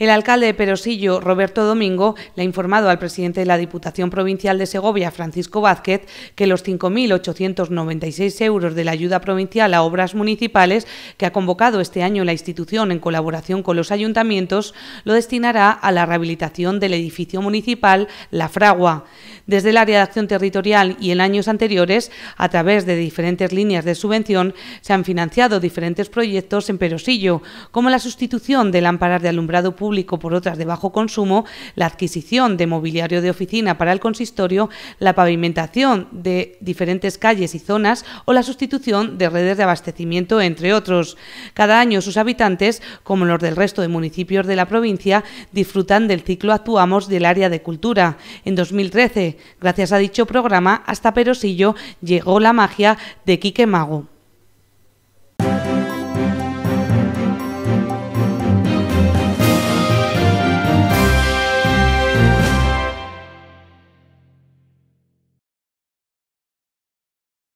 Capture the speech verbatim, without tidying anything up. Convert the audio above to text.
El alcalde de Perosillo, Roberto Domingo, le ha informado al presidente de la Diputación Provincial de Segovia, Francisco Vázquez, que los cinco mil ochocientos noventa y seis euros de la ayuda provincial a obras municipales que ha convocado este año la institución en colaboración con los ayuntamientos lo destinará a la rehabilitación del edificio municipal La Fragua. Desde el área de acción territorial y en años anteriores, a través de diferentes líneas de subvención, se han financiado diferentes proyectos en Perosillo, como la sustitución de lámparas de alumbrado público por otras de bajo consumo, la adquisición de mobiliario de oficina para el consistorio, la pavimentación de diferentes calles y zonas o la sustitución de redes de abastecimiento, entre otros. Cada año sus habitantes, como los del resto de municipios de la provincia, disfrutan del ciclo Actuamos del área de cultura. En dos mil trece, gracias a dicho programa, hasta Perosillo llegó la magia de Quique Mago.